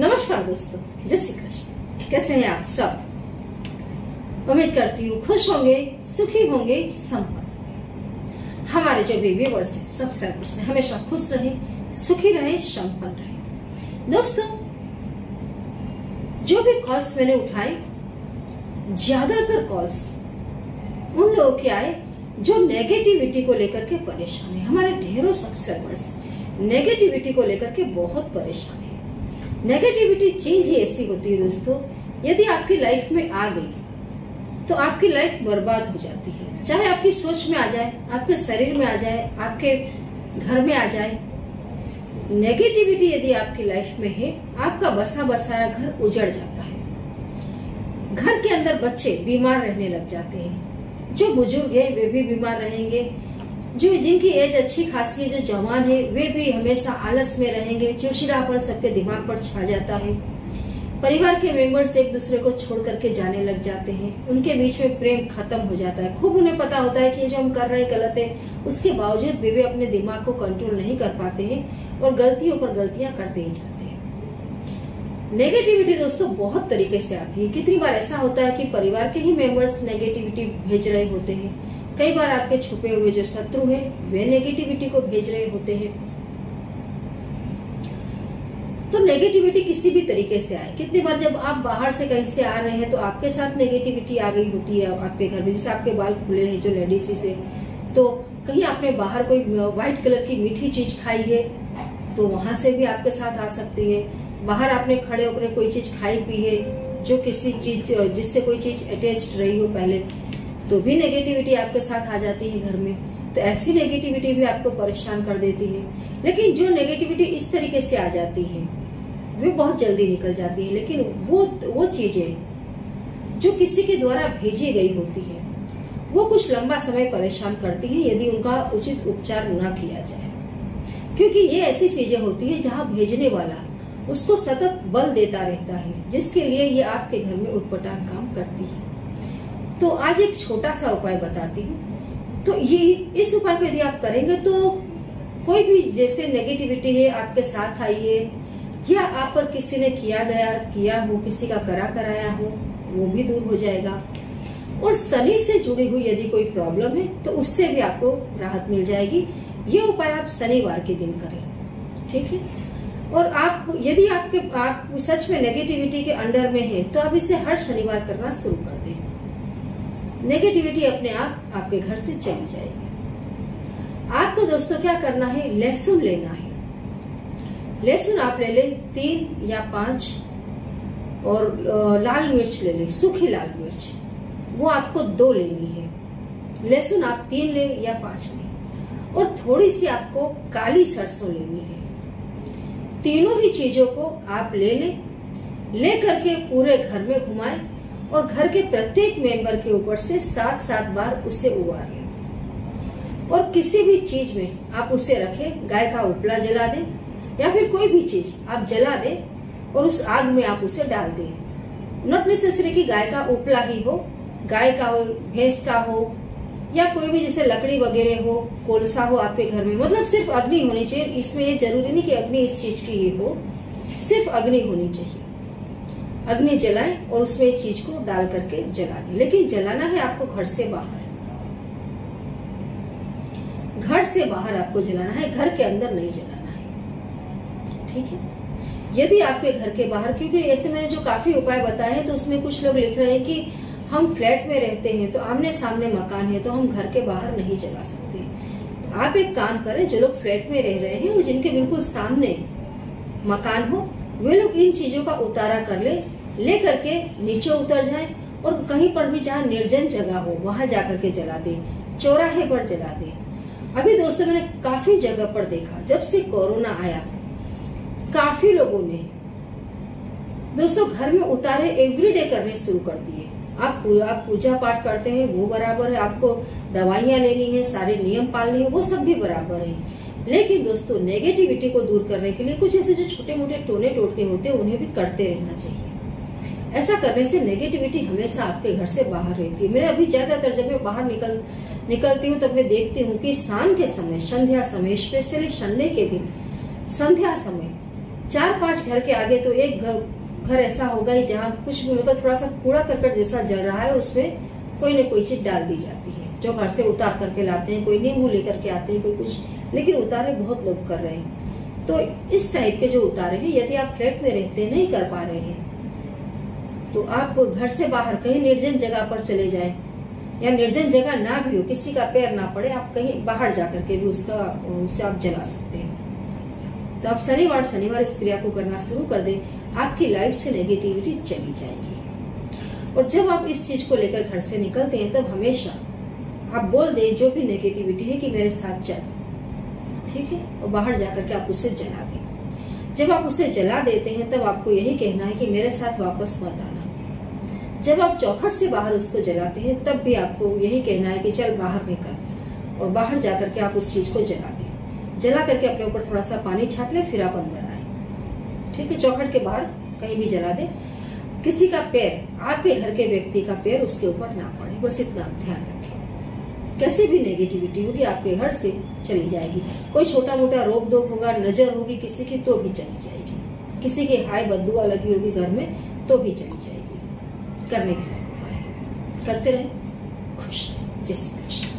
नमस्कार दोस्तों, जय श्री कृष्ण। कैसे हैं आप सब? उम्मीद करती हूँ खुश होंगे, सुखी होंगे, संपन्न। हमारे जो बेबी वर्स है, सब्सक्राइबर्स है, हमेशा खुश रहे, सुखी रहे, संपन्न रहे। दोस्तों, जो भी कॉल्स मैंने उठाए, ज्यादातर कॉल्स उन लोगों के आए जो नेगेटिविटी को लेकर के परेशान है। हमारे ढेरों सब्सक्राइबर्स नेगेटिविटी को लेकर के बहुत परेशान है। नेगेटिविटी चीज ही ऐसी होती है दोस्तों, यदि आपकी लाइफ में आ गई तो आपकी लाइफ बर्बाद हो जाती है। चाहे आपकी सोच में आ जाए, आपके शरीर में आ जाए, आपके घर में आ जाए, नेगेटिविटी यदि आपकी लाइफ में है, आपका बसा बसाया घर उजड़ जाता है। घर के अंदर बच्चे बीमार रहने लग जाते हैं। जो बुजुर्ग है वे भी बीमार रहेंगे, जो जिनकी एज अच्छी खासी है, जो जवान है, वे भी हमेशा आलस में रहेंगे। चिड़चिड़ापन सबके दिमाग पर छा जाता है। परिवार के मेंबर्स एक दूसरे को छोड़ करके जाने लग जाते हैं। उनके बीच में प्रेम खत्म हो जाता है। खूब उन्हें पता होता है कि ये जो हम कर रहे हैं गलत है, उसके बावजूद भी वे अपने दिमाग को कंट्रोल नहीं कर पाते हैं और गलतियों पर गलतियां करते ही जाते हैं। नेगेटिविटी दोस्तों बहुत तरीके से आती है। कितनी बार ऐसा होता है कि परिवार के ही मेंबर्स नेगेटिविटी भेज रहे होते हैं। कई बार आपके छुपे हुए जो शत्रु हैं वे नेगेटिविटी को भेज रहे होते हैं। तो नेगेटिविटी किसी भी तरीके से आए। कितनी बार जब आप बाहर से कहीं से आ रहे हैं तो आपके साथ नेगेटिविटी आ गई होती है आपके घर में। जैसे आपके बाल खुले हैं जो लेडीज से, तो कहीं आपने बाहर कोई व्हाइट कलर की मीठी चीज खाई है तो वहां से भी आपके साथ आ सकती है। बाहर आपने खड़े होकर कोई चीज खाई पी है जो किसी चीज जिससे कोई चीज अटैच रही हो पहले, तो भी नेगेटिविटी आपके साथ आ जाती है घर में। तो ऐसी नेगेटिविटी भी आपको परेशान कर देती है। लेकिन जो नेगेटिविटी इस तरीके से आ जाती है वे बहुत जल्दी निकल जाती है। लेकिन वो चीजें जो किसी के द्वारा भेजी गई होती है वो कुछ लंबा समय परेशान करती है यदि उनका उचित उपचार ना किया जाए। क्योंकि ये ऐसी चीजें होती है जहाँ भेजने वाला उसको सतत बल देता रहता है, जिसके लिए ये आपके घर में उटपटांग काम करती है। तो आज एक छोटा सा उपाय बताती हूँ। तो ये इस उपाय पे यदि आप करेंगे तो कोई भी जैसे नेगेटिविटी है आपके साथ आई है या आप पर किसी ने किया हो, किसी का कराया हो, वो भी दूर हो जाएगा। और शनि से जुड़ी हुई यदि कोई प्रॉब्लम है तो उससे भी आपको राहत मिल जाएगी। ये उपाय आप शनिवार के दिन करें, ठीक है? और आप यदि आप सच में नेगेटिविटी के अंडर में है तो आप इसे हर शनिवार करना शुरू कर दें। नेगेटिविटी अपने आप आपके घर से चली जाएगी। आपको दोस्तों क्या करना है, लहसुन लेना है। लहसुन आप ले लें 3 या 5 और लाल मिर्च ले लें, सूखी लाल मिर्च, वो आपको 2 लेनी है। लहसुन आप 3 लें या 5 लें और थोड़ी सी आपको काली सरसों लेनी है। तीनों ही चीजों को आप ले लें, ले करके पूरे घर में घुमाएं और घर के प्रत्येक मेंबर के ऊपर से 7-7 बार उसे उबार लें। और किसी भी चीज में आप उसे रखें, गाय का उपला जला दें या फिर कोई भी चीज आप जला दें और उस आग में आप उसे डाल दें। नॉट नेसेसरी कि गाय का उपला ही हो, गाय का हो, भैंस का हो, या कोई भी जैसे लकड़ी वगैरह हो, कोलसा हो आपके घर में, मतलब सिर्फ अग्नि होनी चाहिए। इसमें ये जरूरी नहीं कि अग्नि इस चीज की ही हो, सिर्फ अग्नि होनी चाहिए। अग्नि जलाएं और उसमें इस चीज को डाल करके जला दें। लेकिन जलाना है आपको घर से बाहर, घर से बाहर आपको जलाना है, घर के अंदर नहीं जलाना है, ठीक है? यदि आपके घर के बाहर, क्योंकि ऐसे मैंने जो काफी उपाय बताए हैं तो उसमें कुछ लोग लिख रहे हैं कि हम फ्लैट में रहते हैं तो आमने सामने मकान है तो हम घर के बाहर नहीं जला सकते। तो आप एक काम करें, जो लोग फ्लैट में रह रहे हैं और जिनके बिल्कुल सामने मकान हो वे लोग इन चीजों का उतारा कर ले करके नीचे उतर जाए और कहीं पर भी जहाँ निर्जन जगह हो वहां जाकर के जला दे, चौराहे पर जला दे। अभी दोस्तों मैंने काफी जगह पर देखा, जब से कोरोना आया काफी लोगों ने दोस्तों घर में उतारे एवरीडे करने शुरू कर दिए। आप पूजा पाठ करते हैं वो बराबर है, आपको दवाइयां लेनी है, सारे नियम पालने हैं वो सब भी बराबर है। लेकिन दोस्तों नेगेटिविटी को दूर करने के लिए कुछ ऐसे जो छोटे मोटे टोने टोटके होते हैं उन्हें भी करते रहना चाहिए। ऐसा करने से नेगेटिविटी हमेशा आपके घर से बाहर रहती है। मेरे अभी ज्यादातर जब मैं बाहर निकलती हूँ तब मैं देखती हूँ कि शाम के समय, संध्या समय, स्पेशली शनि के दिन संध्या समय 4-5 घर के आगे तो एक घर ऐसा होगा ही जहाँ कुछ भी मतलब थोड़ा सा कूड़ा करकट जैसा जल रहा है और उसमें कोई न कोई चीज डाल दी जाती है, जो घर से उतार करके लाते हैं, कोई नींबू लेकर के आते हैं, कोई कुछ, लेकिन उतारे बहुत लोग कर रहे हैं। तो इस टाइप के जो उतारे हैं, यदि आप फ्लैट में रहते नहीं कर पा रहे हैं तो आप घर से बाहर कहीं निर्जन जगह पर चले जाएं, या निर्जन जगह ना भी हो, किसी का पैर ना पड़े, आप कहीं बाहर जाकर के भी उसे आप जला सकते हैं। तो आप शनिवार इस क्रिया को करना शुरू कर दें, आपकी लाइफ से नेगेटिविटी चली जाएगी। और जब आप इस चीज को लेकर घर से निकलते हैं तब हमेशा आप बोल दें जो भी नेगेटिविटी है कि मेरे साथ चल, ठीक है, और बाहर जाकर के आप उसे जला दें। जब आप उसे जला देते हैं तब आपको यही कहना है कि मेरे साथ वापस मत आना। जब आप चौखट से बाहर उसको जलाते हैं तब भी आपको यही कहना है कि चल बाहर निकल, और बाहर जाकर के आप उस चीज को जला दें। जला करके अपने ऊपर थोड़ा सा पानी छाप ले, फिर आप अंदर आए, ठीक है। चौखट के बाहर कहीं भी जला दे, किसी का पैर, आपके घर के व्यक्ति का पैर उसके ऊपर ना पड़े, बस इतना ध्यान रखें। कैसी भी नेगेटिविटी होगी आपके घर से चली जाएगी। कोई छोटा मोटा रोक टोक होगा, नजर होगी किसी की तो भी चली जाएगी, किसी की हाय बद्दुआ लगी होगी घर में तो भी चली जाएगी। करने के लिए करते रहे, खुश। जय श्री कृष्ण।